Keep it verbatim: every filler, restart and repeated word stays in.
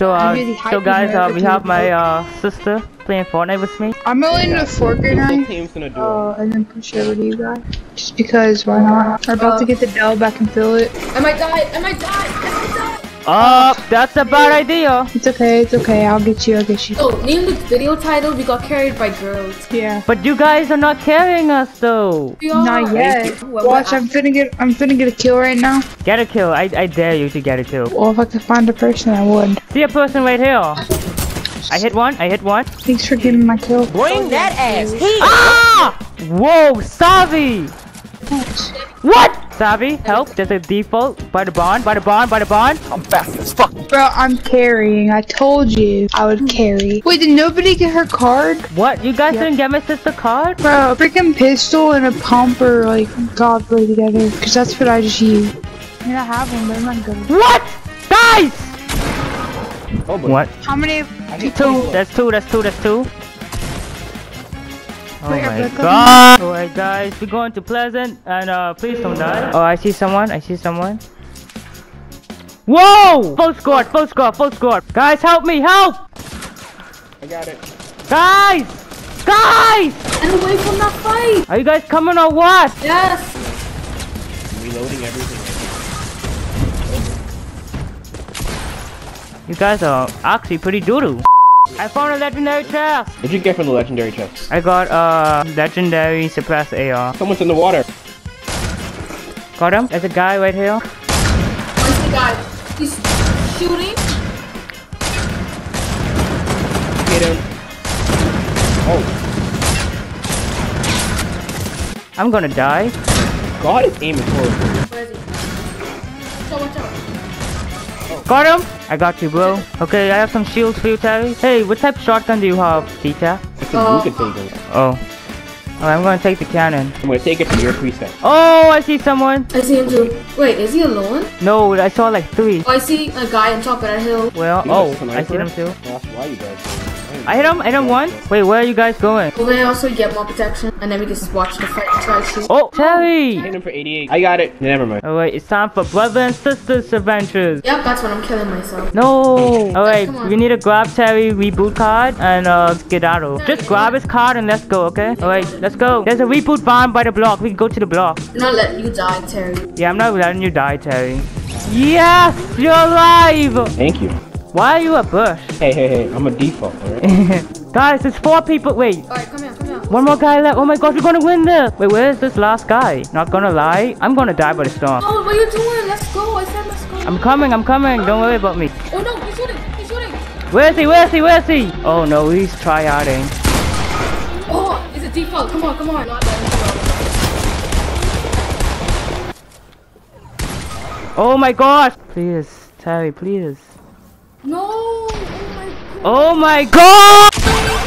So, uh, really so guys, uh, we have my uh, sister playing Fortnite with me. I'm going yeah. to Fortnite, uh, and then push over to you guys, just because why not? We're about uh, to get the Dell back and fill it. I might die, I might die, I might die! Oh, that's a bad idea! It's okay, it's okay, I'll get you, I'll get you. Oh, name the video title, we got carried by girls. Yeah. But you guys are not carrying us though! We are. Not yet. Well, watch, I'm finna get, I'm finna get a kill right now. Get a kill, I, I dare you to get a kill. Well, if I could find a person, I would. See a person right here. I hit one. I hit one. Thanks for giving my kill. Bring oh, that ass here. Ah! Whoa, Savi! What? Savi, help! There's a default. By the bond. By the bond. By the bond. I'm fast as fuck. Bro, I'm carrying. I told you I would carry. Wait, did nobody get her card? What? You guys yep. didn't get my sister card? Bro, a freaking pistol and a pump are like god play together. Cause that's what I just used. I mean, I have one, but I'm not good. What? Dice! Oh, what? How many? Two. two. That's two. That's two. That's two. Oh Wait, my god! Alright, guys, we're going to Pleasant, and uh, please don't die. Oh, I see someone. I see someone. Whoa! Full squad. Full squad. Full squad. Guys, help me! Help! I got it. Guys! Guys! Get away from that fight! Are you guys coming or what? Yes. Reloading everything. You guys are actually pretty doodoo. I found a legendary chest. What did you get from the legendary chest? I got a uh, legendary suppressed A R. Someone's in the water. Got him. There's a guy right here. Where's the guy? He's shooting. Get him. Oh. I'm gonna die. God is aiming for me. Where is he? So watch out. Got him! I got you, bro. Okay, I have some shields for you, Terry. Hey, what type of shotgun do you have, teacher? It's a uh, Luka. Oh. Oh, I'm gonna take the cannon. I'm gonna take it to your preset. Oh, I see someone! I see him too. Wait, is he alone? No, I saw like three. Oh, I see a guy on top of that hill. Well, oh, I see them too. That's why you guys. I hit him, I hit him one. Wait, where are you guys going? Well, then I also get more protection, and then we just watch the fight try to shoot. Oh, Terry! I hit him for eighty-eight. I got it. Never mind. Alright, it's time for brother and sister's adventures. Yep, that's when I'm killing myself. No! Alright, we need to grab Terry reboot card and uh, skedaddle. Just grab his card and let's go, okay? Alright, let's go. There's a reboot bomb by the block. We can go to the block. I'm not letting you die, Terry. Yeah, I'm not letting you die, Terry. Yes! You're alive! Thank you. Why are you a bush? Hey, hey, hey, I'm a default, alright? Guys, there's four people, wait. Alright, come here, come here. One more guy left, oh my gosh, we're gonna win this. Wait, where is this last guy? Not gonna lie, I'm gonna die by the storm. Oh, what are you doing? Let's go, I said let's go. I'm coming, I'm coming, don't worry about me. Oh no, he's shooting, he's shooting. Where is he, where is he, where is he? Oh no, he's tryharding. Oh, it's a default, come on, come on. Not letting go. Oh my gosh. Please, Terry, please. No! Oh my god! Oh my god!